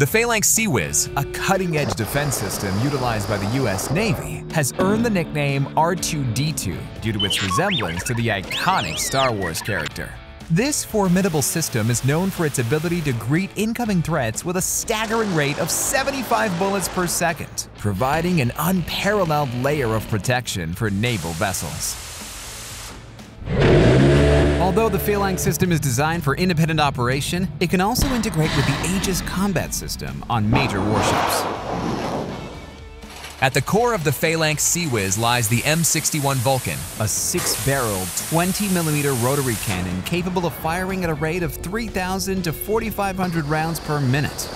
The Phalanx CIWS, a cutting-edge defense system utilized by the U.S. Navy, has earned the nickname R2-D2 due to its resemblance to the iconic Star Wars character. This formidable system is known for its ability to greet incoming threats with a staggering rate of 75 bullets per second, providing an unparalleled layer of protection for naval vessels. Although the Phalanx system is designed for independent operation, it can also integrate with the Aegis Combat System on major warships. At the core of the Phalanx CIWS lies the M61 Vulcan, a 6-barreled, 20mm rotary cannon capable of firing at a rate of 3,000 to 4,500 rounds per minute.